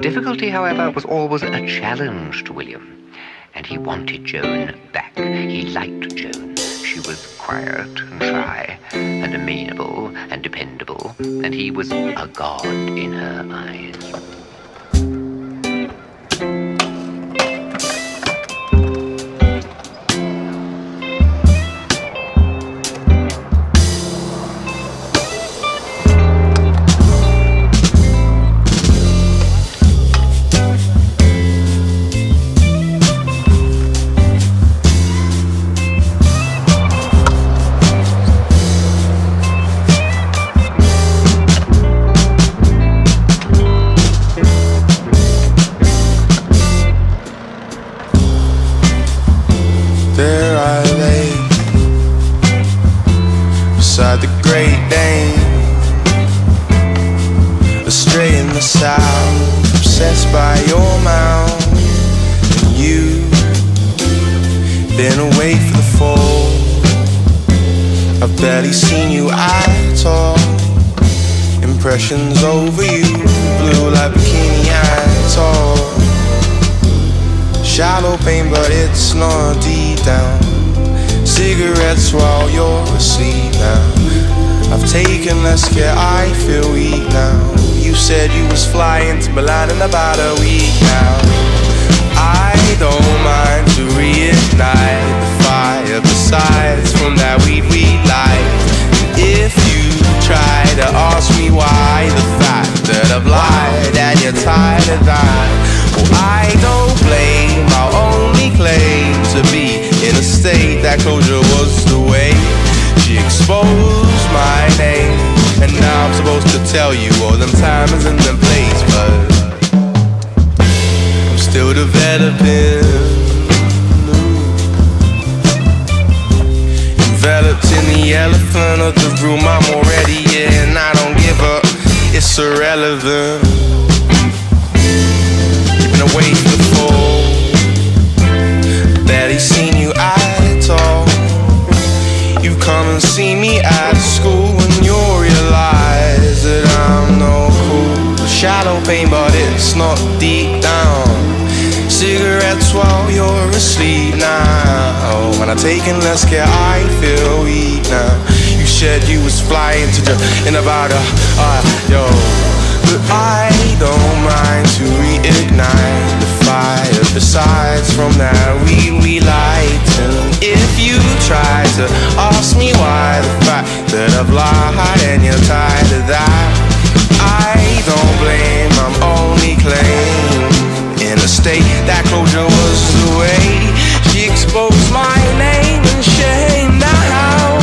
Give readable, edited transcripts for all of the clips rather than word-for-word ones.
Difficulty, however, was always a challenge to William, and he wanted Joan back. He liked Joan. She was quiet and shy and amenable and dependable, and he was a god in her eyes. The Great Dane, astray in the south, obsessed by your mouth, and you been away for the fall. I've barely seen you at all, impressions over you, blue like bikini eyes, all shallow pain, but it's not deep down. Cigarettes while you're asleep now. I've taken less care, I feel weak now. You said you was flying to Milan in about a week now. I don't mind to reignite the fire, besides from that weed we light. If you try to ask me why, the fact that I've lied and you're tired of that, well, I don't blame. I only claim to be in a state that closure was the way. She exposed my name, and now I'm supposed to tell you all them times and them place, but I'm still enveloped in the elephant of the room I'm already in. I don't give up, it's irrelevant. You've been away before, barely seen you at all. You've come and seen me at school, and you'll realize that I'm no cool. Shallow pain, but it's not deep down. Cigarettes while you're asleep now. When I've taken less care, I feel weak now. You said you was flying to in about a yo, but I don't mind to reignite the fire. Besides from that we light. And if you try to ask me why, the fact that I've lied and you're tired of that, I don't blame, I'm only claiming in a state that closure was the way. She exposed my name and shame now.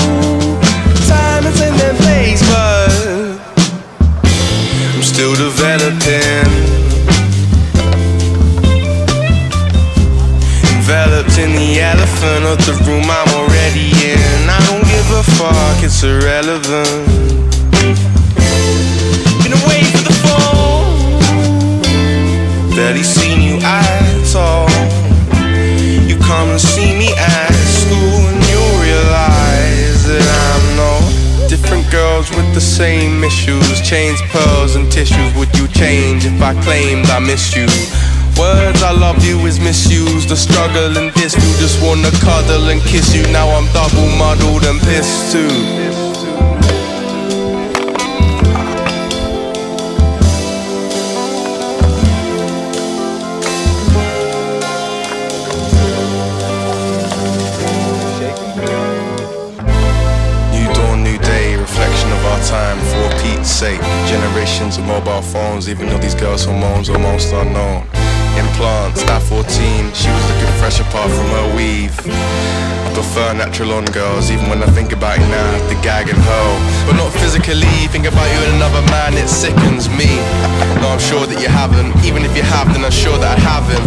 Time is in their place, but I'm still developing. Enveloped in the elephant of the room I'm already in. I don't give a fuck, it's irrelevant. Been away for the fall, barely seen you at all. You come and see me at school, and you'll realize that I'm no different. Girls with the same issues, chains, pearls and tissues. Would you change if I claimed I missed you? Words I love you is misused, the struggle and dispute. Just wanna cuddle and kiss you, now I'm double muddled and pissed too. New dawn, new day, reflection of our time. For Pete's sake, generations of mobile phones. Even though these girls' hormones are most unknown. Implants at 14, she was looking fresh apart from her weave. I prefer natural on girls, even when I think about it now, I have to gag and hoe. But not physically, think about you and another man, it sickens me. No, I'm sure that you haven't, even if you have, then I'm sure that I haven't.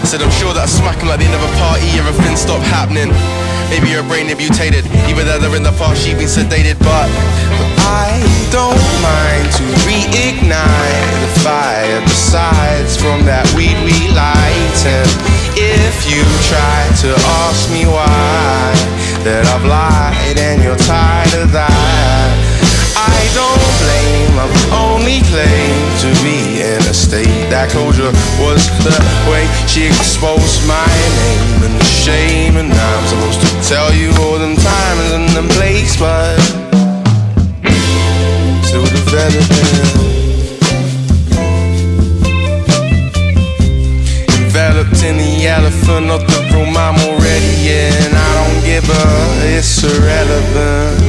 I said I'm sure that I smack him like the end of a party, everything stopped happening. Maybe her brain mutated, even though they're in the past, she's been sedated, but I don't mind to reignite the fire. Besides from that weed we light. And if you try to ask me why, that I've lied and you're tired of that, I don't blame. I'm only claim to be in a state that closure was the way she exposed my name and the shame. And I'm supposed to tell you all them times and them place, but still developed in the elephant of the room I'm already in. I don't give a, it's irrelevant.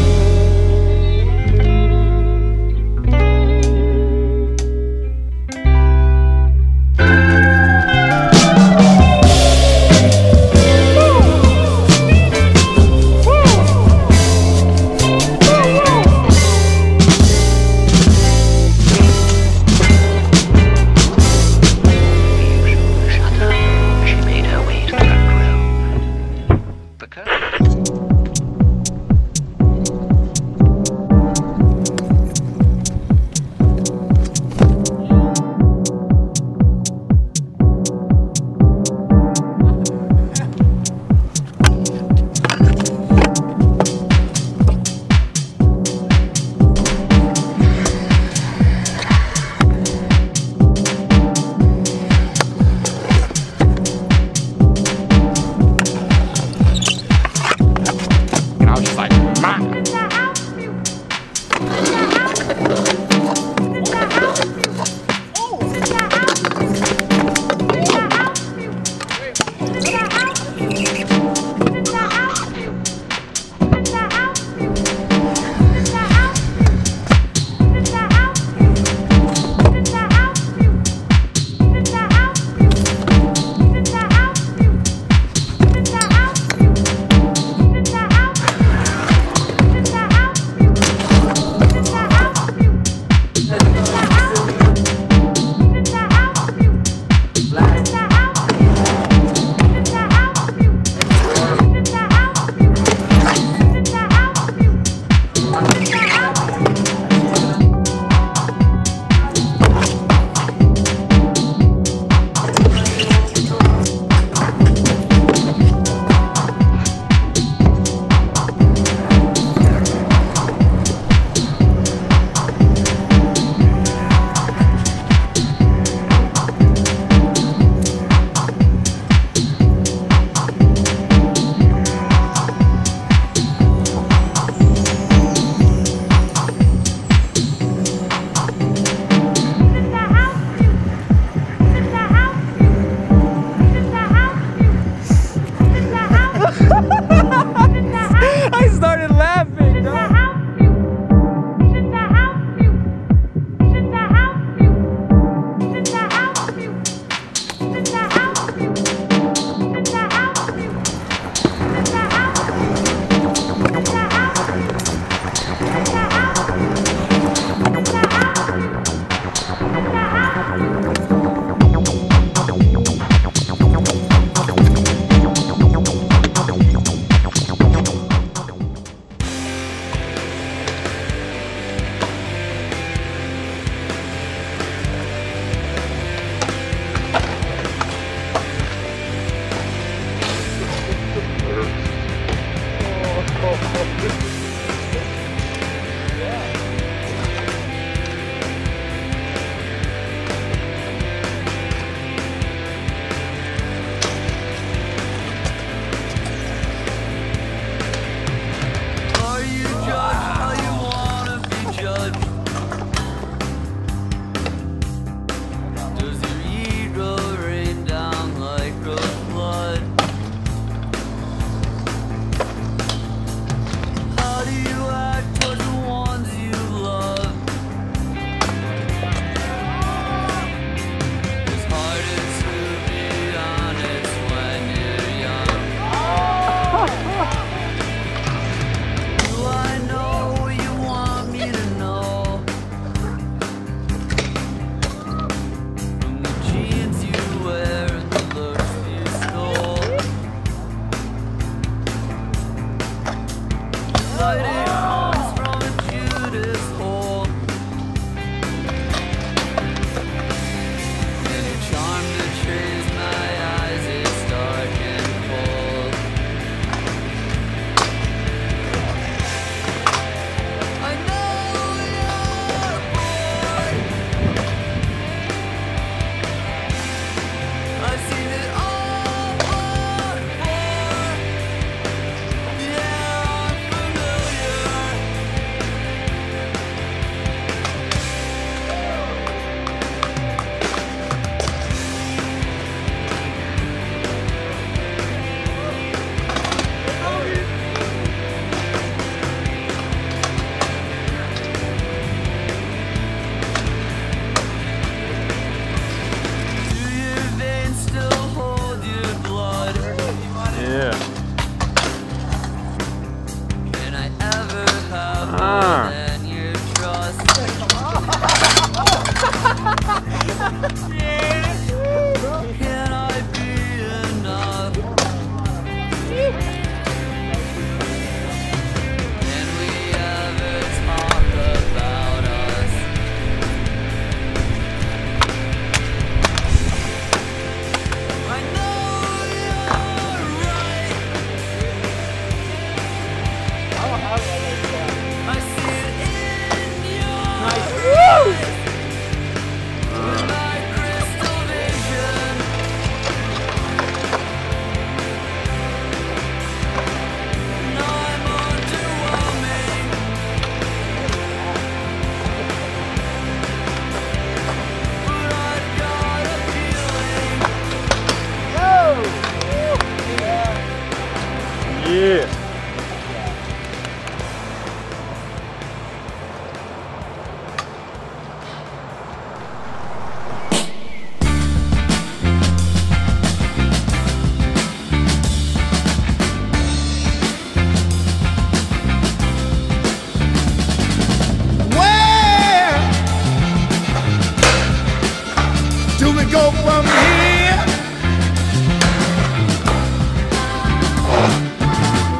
go from here?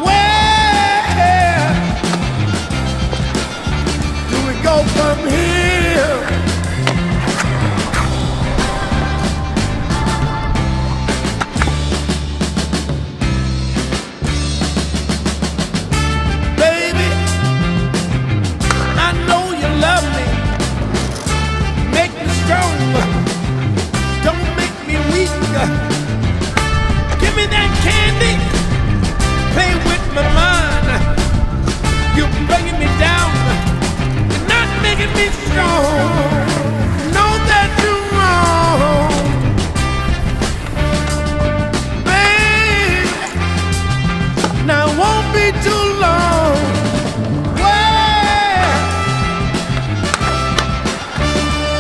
Where do we go from here? Baby, I know you love me. Make me stronger. Give me that candy, play with my mind. You're bringing me down, not making me strong. Know that you're wrong, babe. Now it won't be too long. Where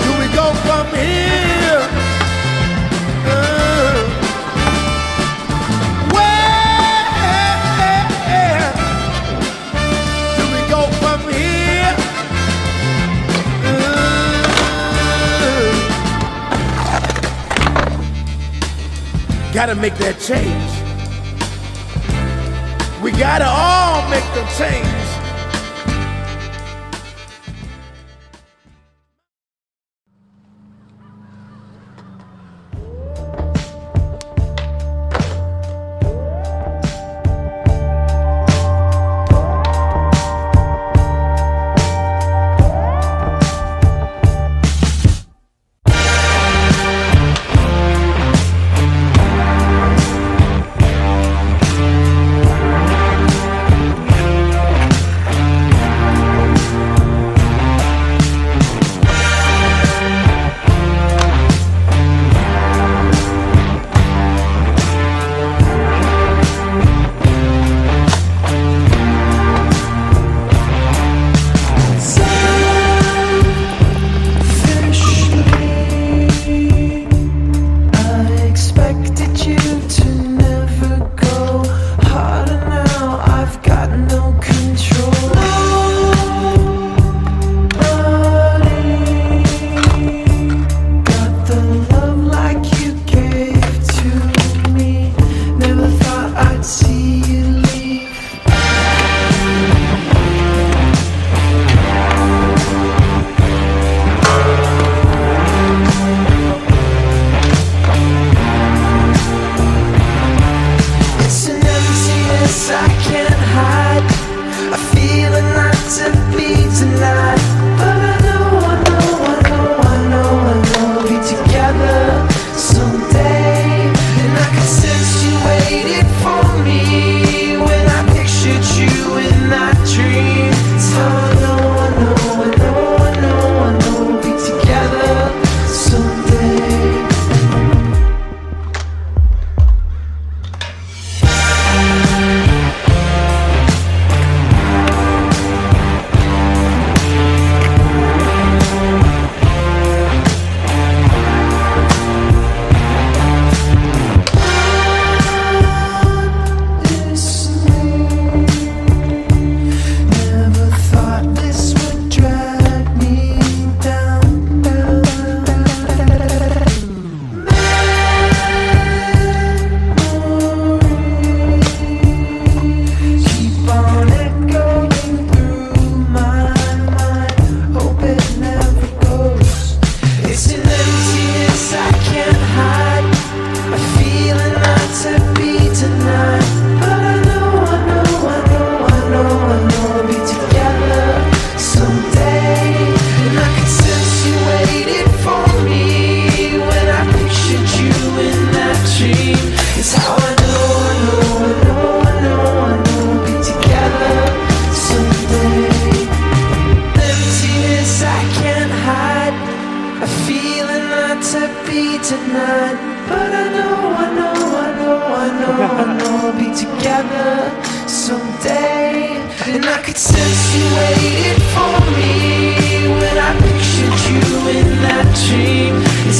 do we go from here? Gotta make that change. We gotta all make the change.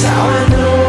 How I know